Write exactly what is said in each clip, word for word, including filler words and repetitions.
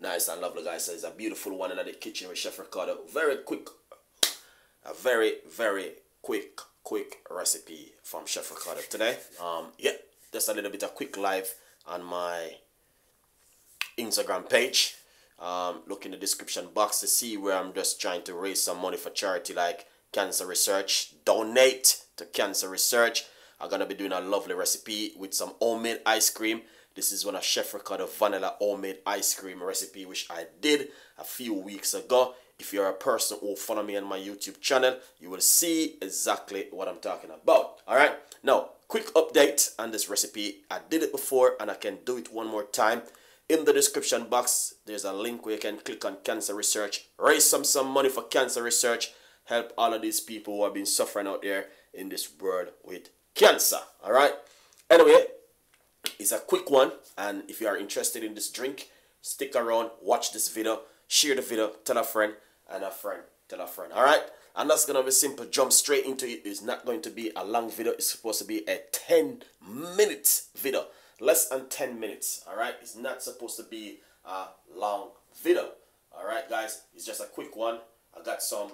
Nice and lovely, guys. So it's a beautiful one in the kitchen with Chef Ricardo. Very quick, a very, very quick, quick recipe from Chef Ricardo today. Um, yeah, just a little bit of quick live on my Instagram page. Um, look in the description box to see where I'm just trying to raise some money for charity like Cancer Research. Donate to Cancer Research. I'm gonna be doing a lovely recipe with some homemade ice cream. This is one of Chef Ricardo vanilla homemade ice cream recipe which I did a few weeks ago. If you're a person who follow me on my YouTube channel, you will see exactly what I'm talking about. Alright, now quick update on this recipe. I did it before and I can do it one more time. In the description box, there's a link where you can click on Cancer Research. Raise some, some money for Cancer Research. Help all of these people who have been suffering out there in this world with cancer. Alright, anyway, it's a quick one, and if you are interested in this drink, stick around, watch this video, share the video, tell a friend, and a friend, tell a friend, alright? And that's gonna be simple, jump straight into it. It's not going to be a long video, it's supposed to be a ten minute video, less than ten minutes, alright? It's not supposed to be a long video, alright guys? It's just a quick one. I got some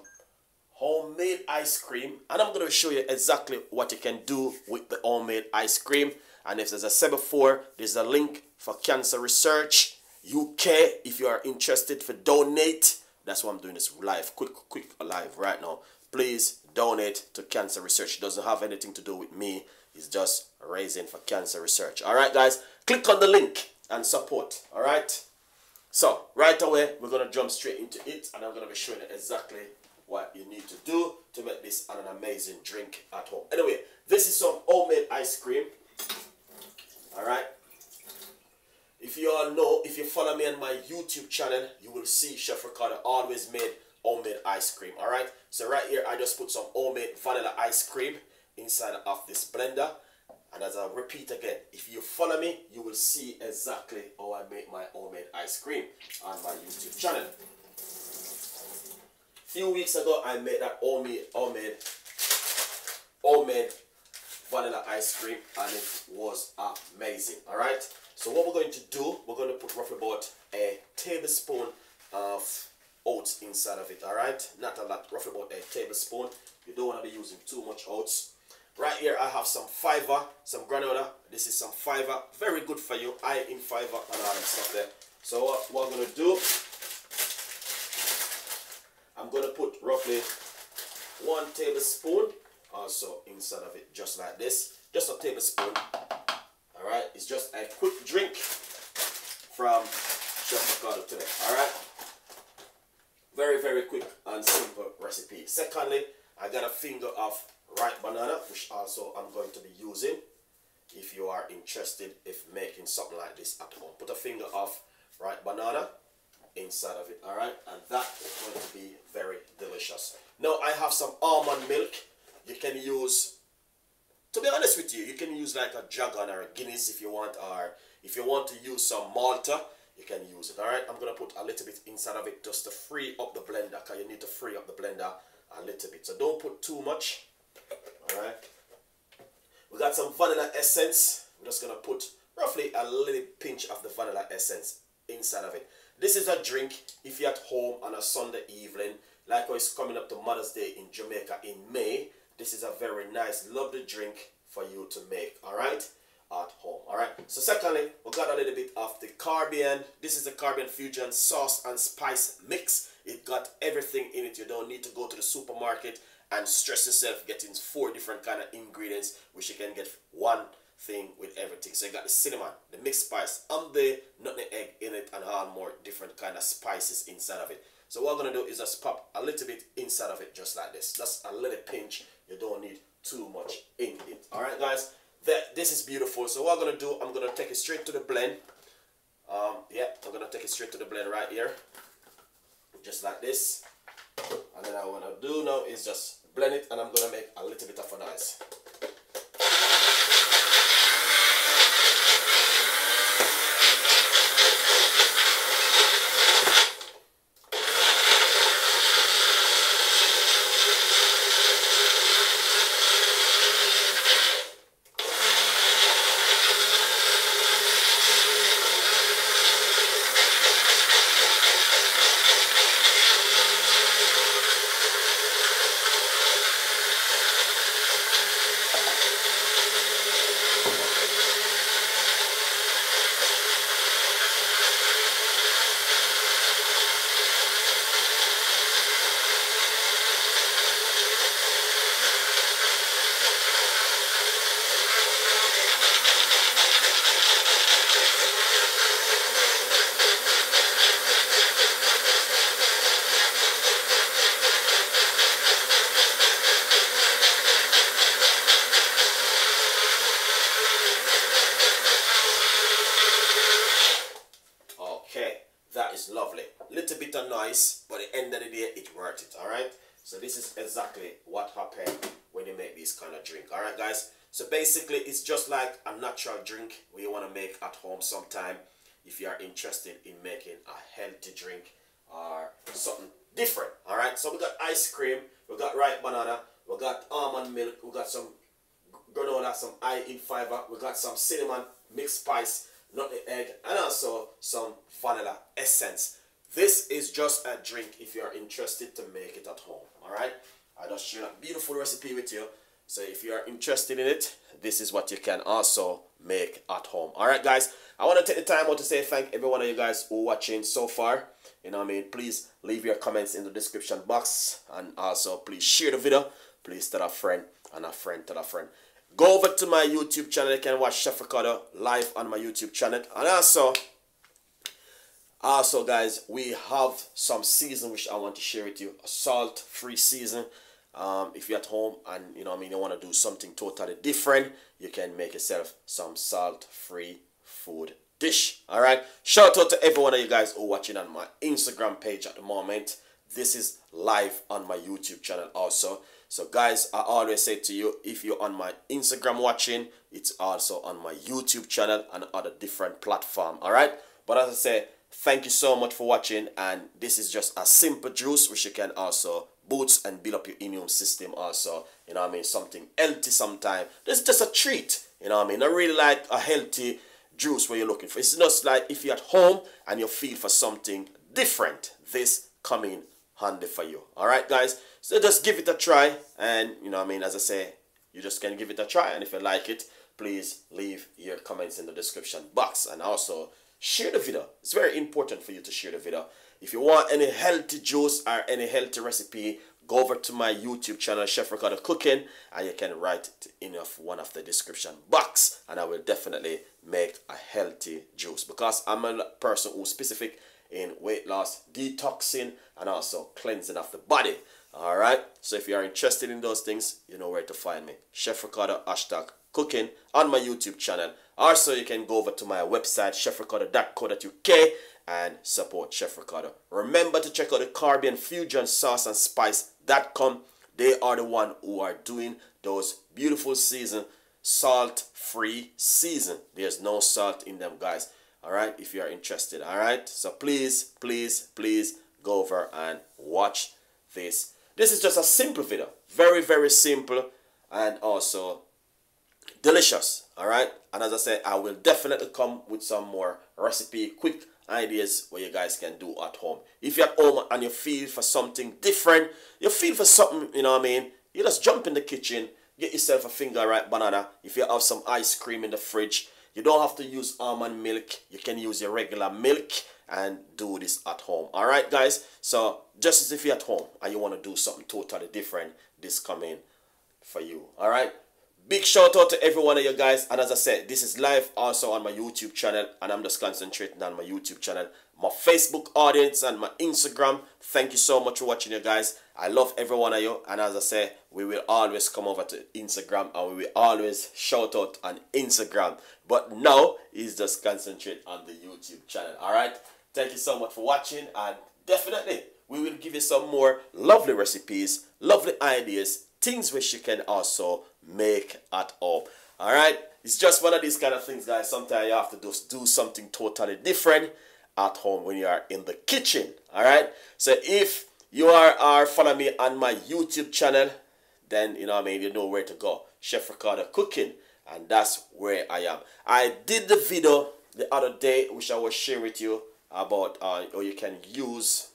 homemade ice cream, and I'm gonna show you exactly what you can do with the homemade ice cream. And if as I said before, there's a link for Cancer Research U K. If you are interested for donate, that's why I'm doing this live, quick, quick live right now. Please donate to Cancer Research. It doesn't have anything to do with me. It's just raising for Cancer Research. All right, guys, click on the link and support. All right. So right away, we're gonna jump straight into it, and I'm gonna be showing you exactly what you need to do to make this an amazing drink at home. Anyway, this is some homemade ice cream. Alright, if you all know, if you follow me on my YouTube channel, you will see Chef Ricardo always made homemade ice cream. Alright, so right here I just put some homemade vanilla ice cream inside of this blender. And as I repeat again, if you follow me, you will see exactly how I make my homemade ice cream on my YouTube channel. A few weeks ago I made that homemade, homemade, homemade vanilla ice cream, and it was amazing. All right, so what we're going to do, we're going to put roughly about a tablespoon of oats inside of it. All right, not a lot, roughly about a tablespoon. You don't want to be using too much oats. Right here I have some fiber, some granola. This is some fiber, very good for you, high in fiber and all that stuff there. So what, what I'm going to do, I'm going to put roughly one tablespoon also inside of it, just like this, just a tablespoon. All right, it's just a quick drink from Chef Ricardo today. All right, very very quick and simple recipe. Secondly, I got a finger of ripe banana, which also I'm going to be using. If you are interested in making something like this at home, put a finger of ripe banana inside of it. All right, and that is going to be very delicious. Now I have some almond milk. You can use, to be honest with you, you can use like a Jagan or a Guinness if you want, or if you want to use some Malta, you can use it. Alright, I'm going to put a little bit inside of it just to free up the blender, because you need to free up the blender a little bit. So don't put too much. Alright, we got some vanilla essence. We're just going to put roughly a little pinch of the vanilla essence inside of it. This is a drink if you're at home on a Sunday evening, like how it's coming up to Mother's Day in Jamaica in May. This is a very nice, lovely drink for you to make, all right, at home, all right? So secondly, we got a little bit of the Caribbean. This is the Caribbean Fusion Sauce and Spice Mix. It got everything in it. You don't need to go to the supermarket and stress yourself getting four different kind of ingredients, which you can get one thing with everything. So you got the cinnamon, the mixed spice, and the nutmeg egg in it, and all more different kind of spices inside of it. So what I'm going to do is just pop a little bit inside of it, just like this. Just a little pinch. You don't need too much in it. Alright guys, that, this is beautiful. So what I'm going to do, I'm going to take it straight to the blend. Um, yeah, I'm going to take it straight to the blend right here. Just like this. And then what I'm going to do now is just blend it, and I'm going to make a little bit of a noise. That is lovely. Little bit of noise, but at the end of the day, it's worth it, all right? So this is exactly what happens when you make this kind of drink, all right, guys? So basically, it's just like a natural drink we want to make at home sometime if you are interested in making a healthy drink or something different, all right? So we got ice cream, we got ripe banana, we got almond milk, we got some granola, some high in fiber, we got some cinnamon, mixed spice, nut egg, and also some vanilla essence. This is just a drink if you are interested to make it at home, all right? I just share that beautiful recipe with you. So if you are interested in it, this is what you can also make at home. All right, guys, I want to take the time out to say thank every one of you guys who are watching so far. You know what I mean? Please leave your comments in the description box, and also please share the video. Please tell a friend and a friend tell a friend. Go over to my YouTube channel. You can watch Chef Ricardo live on my YouTube channel. And also, also guys, we have some season which I want to share with you. A salt-free season. Um, if you're at home and you know what I mean, you want to do something totally different, you can make yourself some salt-free food dish. Alright. Shout out to every one of you guys who are watching on my Instagram page at the moment. This is live on my YouTube channel also. So guys, I always say to you, if you're on my Instagram watching, it's also on my YouTube channel and other different platform. Alright. But as I say, thank you so much for watching, and this is just a simple juice which you can also boost and build up your immune system also, you know what I mean, something healthy sometime. This is just a treat, you know what I mean, not really like a healthy juice where you're looking for. It's just like if you're at home and you feel for something different, this come in handy for you. Alright guys, so just give it a try, and you know what I mean, as I say, you just can give it a try, and if you like it, please leave your comments in the description box, and also share the video. It's very important for you to share the video. If you want any healthy juice or any healthy recipe, go over to my YouTube channel, Chef Ricardo Cooking, and you can write it in one of the description box, and I will definitely make a healthy juice, because I'm a person who's specific in weight loss, detoxing, and also cleansing of the body. All right, so if you are interested in those things, you know where to find me, Chef Ricardo hashtag Cooking on my YouTube channel. Also, you can go over to my website, chef ricardo dot co dot U K, and support Chef Ricardo. Remember to check out the Caribbean Fusion Sauce and Spice dot com. They are the one who are doing those beautiful season, salt-free season. There's no salt in them, guys. All right, if you are interested. All right, so please, please, please go over and watch this. This is just a simple video, very, very simple, and also delicious. All right, and as I said, I will definitely come with some more recipe, quick ideas what you guys can do at home. If you're at home and you feel for something different, you feel for something, you know what I mean, you just jump in the kitchen, get yourself a finger ripe banana. If you have some ice cream in the fridge, you don't have to use almond milk, you can use your regular milk, and do this at home. All right guys, so just as if you're at home and you want to do something totally different, this coming for you. All right, big shout out to every one of you guys, and as I said, this is live also on my YouTube channel, and I'm just concentrating on my YouTube channel. My Facebook audience and my Instagram, thank you so much for watching, you guys. I love every one of you, and as I say, we will always come over to Instagram, and we will always shout out on Instagram, but now is just concentrate on the YouTube channel. Alright, thank you so much for watching, and definitely we will give you some more lovely recipes, lovely ideas, things which you can also make at home. All right, it's just one of these kind of things, guys. Sometimes you have to just do something totally different at home when you are in the kitchen. All right, so if you are are following me on my YouTube channel, then you know what I mean, you know where to go, Chef Ricardo Cooking, and that's where I am. I did the video the other day which I will share with you about uh, or you can use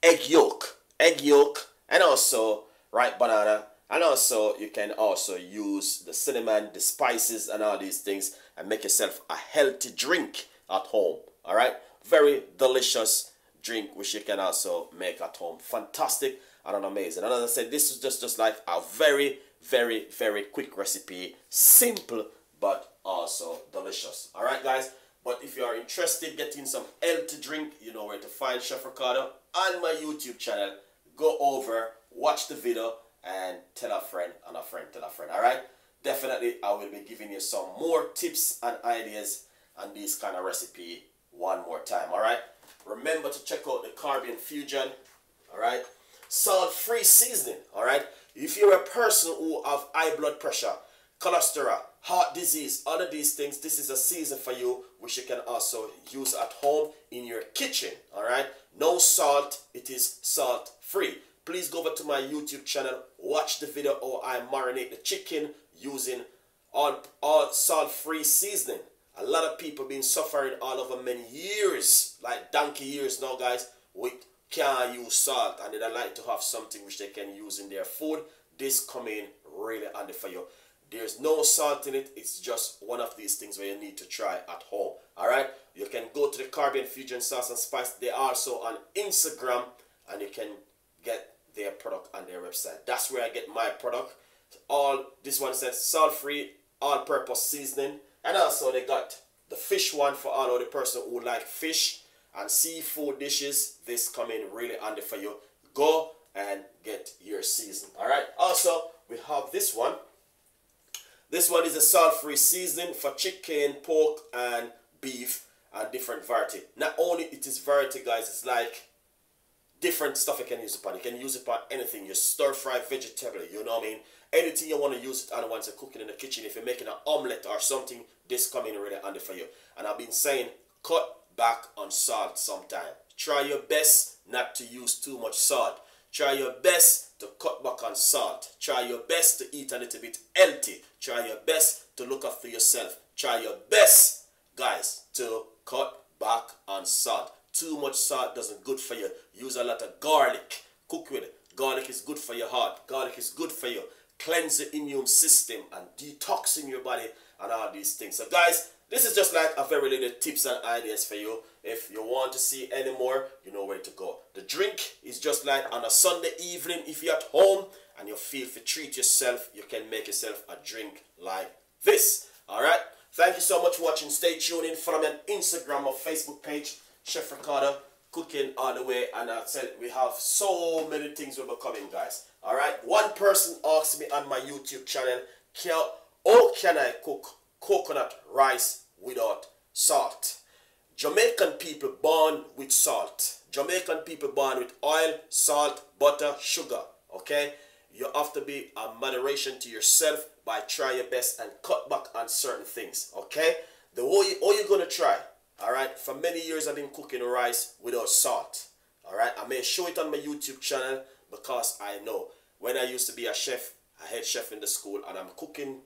egg yolk egg yolk and also ripe banana, and also you can also use the cinnamon, the spices, and all these things, and make yourself a healthy drink at home. All right, very delicious drink which you can also make at home. Fantastic and amazing. And as I said, this is just just like a very very very quick recipe, simple but also delicious. All right guys, but if you are interested in getting some healthy drink, you know where to find Chef Ricardo on my YouTube channel. Go over, watch the video, and tell a friend and a friend tell a friend. All right, definitely I will be giving you some more tips and ideas on this kind of recipe one more time. All right, remember to check out the Caribbean Fusion, all right? Salt-free seasoning, all right? If you're a person who have high blood pressure, cholesterol, heart disease, all of these things, this is a season for you, which you can also use at home in your kitchen, all right? No salt, it is salt-free. Please go over to my YouTube channel, watch the video or I marinate the chicken using all, all salt-free seasoning. A lot of people been suffering all over many years, like donkey years now, guys, with can't use salt, and they like to have something which they can use in their food. This come in really handy for you. There's no salt in it. It's just one of these things where you need to try at home. All right, you can go to the Caribbean Fusion Sauce and Spice. They are also on Instagram, and you can get their product on their website. That's where I get my product. All this one says salt-free, all-purpose seasoning, and also they got the fish one for all of the person who like fish and seafood dishes. This come in really handy for you. Go and get your season. All right. Also, we have this one. This one is a salt-free seasoning for chicken, pork, and beef, and different variety. Not only it is variety, guys, it's like different stuff you can use it on. You can use it on anything. You stir-fry vegetable, you know what I mean? Anything you want to use it on once you're cooking in the kitchen. If you're making an omelette or something, this come in really handy for you. And I've been saying, cut back on salt sometime. Try your best not to use too much salt. Try your best to cut back on salt. Try your best to eat a little bit healthy. Try your best to look after yourself. Try your best, guys, to cut back on salt. Too much salt doesn't good for you. Use a lot of garlic. Cook with it. Garlic is good for your heart. Garlic is good for you. Cleanse the immune system and detoxing your body and all these things. So, guys, this is just like a very little tips and ideas for you. If you want to see any more, you know where to go. The drink is just like on a Sunday evening. If you're at home and you feel to treat yourself, you can make yourself a drink like this. All right. Thank you so much for watching. Stay tuned in. Follow me on Instagram or Facebook page, Chef Ricardo, cooking all the way. And I said we have so many things will be coming, guys. All right. One person asked me on my YouTube channel, how can I cook coconut rice without salt? Jamaican people born with salt. Jamaican people born with oil, salt, butter, sugar. Okay, you have to be a moderation to yourself by try your best and cut back on certain things. Okay, the all you, all you're gonna try. All right, for many years I've been cooking rice without salt. All right, I may show it on my YouTube channel because I know when I used to be a chef, a head chef in the school, and I'm cooking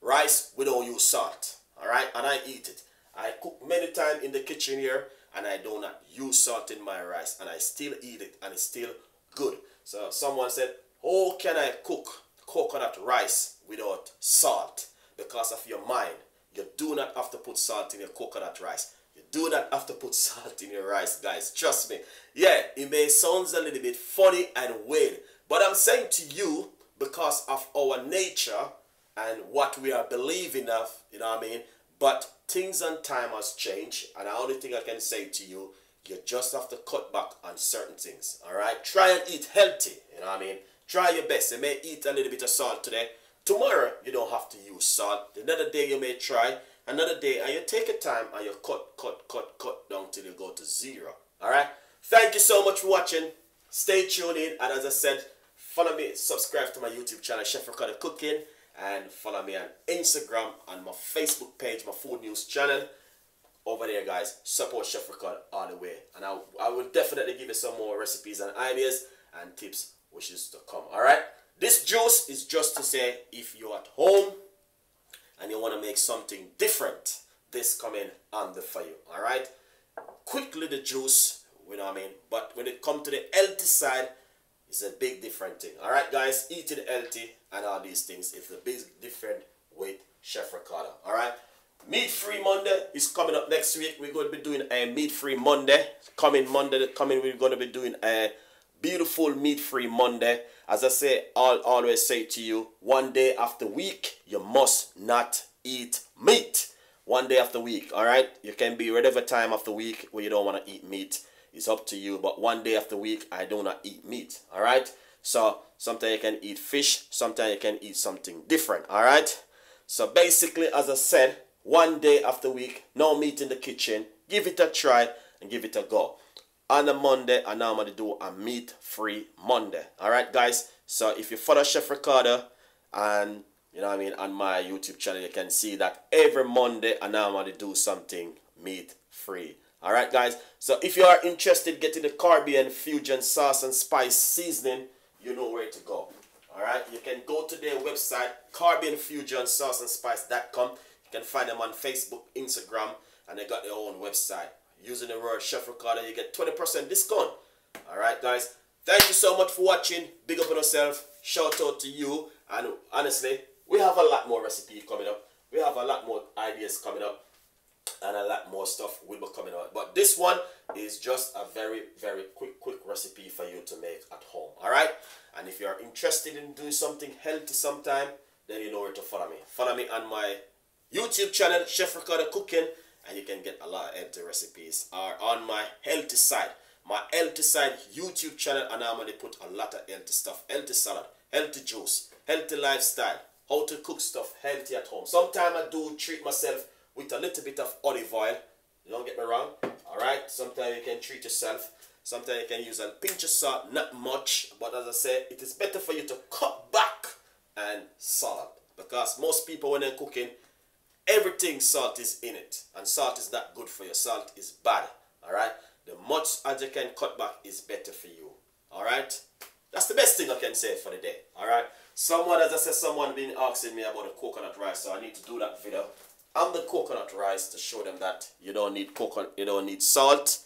rice without use salt, all right, and I eat it. I cook many times in the kitchen here, and I do not use salt in my rice, and I still eat it, and it's still good. So someone said, "How can I cook coconut rice without salt?" Because of your mind, you do not have to put salt in your coconut rice. You do not have to put salt in your rice, guys. Trust me. Yeah, it may sound a little bit funny and weird, but I'm saying to you because of our nature and what we are believing of, you know what I mean? But things and time has changed, and the only thing I can say to you, you just have to cut back on certain things, all right? Try and eat healthy, you know what I mean? Try your best. You may eat a little bit of salt today. Tomorrow, you don't have to use salt. Another day you may try, another day, and you take your time, and you cut, cut, cut, cut down till you go to zero, all right? Thank you so much for watching. Stay tuned in, and as I said, follow me, subscribe to my YouTube channel, Chef Ricardo Cooking, and follow me on Instagram and my Facebook page, my food news channel. Over there, guys, support Chef Ricardo all the way. And I, I will definitely give you some more recipes and ideas and tips which is to come, all right? This juice is just to say if you're at home and you want to make something different, this come in handy for you, all right? Quickly the juice, you know what I mean? But when it comes to the healthy side, it's a big different thing. Alright guys, eating healthy and all these things is the big different with Chef Ricardo. Alright, Meat Free Monday is coming up next week. We're going to be doing a Meat Free Monday. Coming Monday, coming we're going to be doing a beautiful Meat Free Monday. As I say, I'll always say to you, one day after week, you must not eat meat. One day after week, alright? You can be whatever time of the week where you don't want to eat meat. It's up to you, but one day of the week, I do not eat meat, all right? So, sometimes you can eat fish, sometimes you can eat something different, all right? So, basically, as I said, one day of the week, no meat in the kitchen, give it a try and give it a go. on a Monday, and now I'm going to do a meat-free Monday. All right, guys? So if you follow Chef Ricardo and, you know what I mean, on my YouTube channel, you can see that every Monday, and now I'm going to do something meat-free. All right, guys? So if you are interested getting the Caribbean Fusion Sauce and Spice seasoning, you know where to go. All right? You can go to their website, caribbean fusion sauce and spice dot com. You can find them on Facebook, Instagram, and they got their own website. Using the word Chef Ricardo, you get twenty percent discount. All right, guys. Thank you so much for watching. Big up on yourself. Shout out to you. And honestly, we have a lot more recipes coming up. We have a lot more ideas coming up. And a lot more stuff will be coming out. But this one is just a very, very quick, quick recipe for you to make at home. All right? And if you are interested in doing something healthy sometime, then you know where to follow me. Follow me on my YouTube channel, Chef Ricardo Cooking. And you can get a lot of healthy recipes are on my healthy side. My healthy side YouTube channel, and I'm going to put a lot of healthy stuff. Healthy salad, healthy juice, healthy lifestyle, how to cook stuff healthy at home. Sometimes I do treat myself with a little bit of olive oil. Don't get me wrong. Alright, sometimes you can treat yourself. Sometimes you can use a pinch of salt, not much. But as I say, it is better for you to cut back and salt. Because most people, when they're cooking, everything salt is in it, and salt is not good for you. Salt is bad. All right, the much as you can cut back is better for you. All right, that's the best thing I can say for the day. All right, someone, as I said, someone been asking me about the coconut rice, so I need to do that video on the coconut rice to show them that you don't need coconut, you don't need salt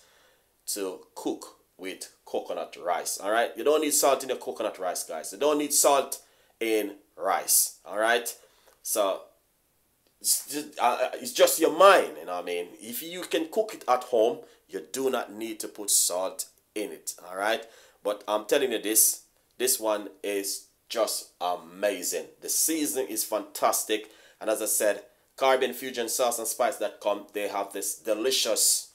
to cook with coconut rice. All right, you don't need salt in your coconut rice, guys. You don't need salt in rice. All right, so. It's just, uh, it's just your mind, you know what I mean? If you can cook it at home, you do not need to put salt in it, all right? But I'm telling you this, this one is just amazing. The seasoning is fantastic. And as I said, Caribbean Fusion Sauce and Spice dot com, they have this delicious,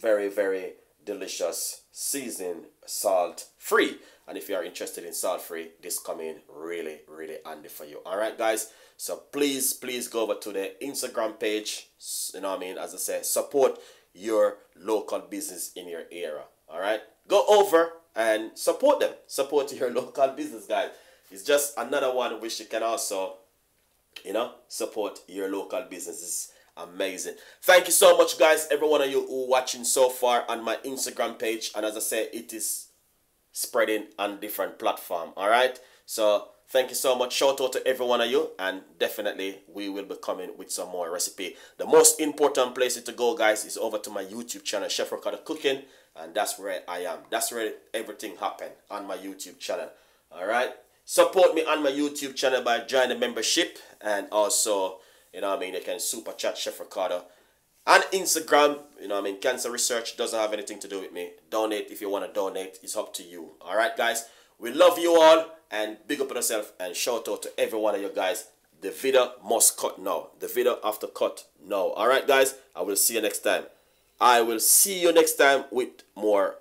very, very delicious seasoning, salt-free. And if you are interested in salt-free, this come in really, really handy for you, all right, guys? So please, please go over to the Instagram page. You know what I mean? As I say, support your local business in your area. All right? Go over and support them. Support your local business, guys. It's just another one which you can also, you know, support your local businesses. Amazing. Thank you so much, guys. Every one of you who are watching so far on my Instagram page. And as I say, it is spreading on different platforms. All right? So thank you so much. Shout out to every one of you. And definitely, we will be coming with some more recipe. The most important place to go, guys, is over to my YouTube channel, Chef Ricardo Cooking. And that's where I am. That's where everything happened on my YouTube channel. All right? Support me on my YouTube channel by joining the membership. And also, you know what I mean, you can super chat Chef Ricardo. On Instagram, you know what I mean, Cancer Research doesn't have anything to do with me. Donate if you want to donate. It's up to you. All right, guys? We love you all. And big up on yourself and shout out to every one of you guys. The video must cut now. The video after cut now. Alright, guys. I will see you next time. I will see you next time with more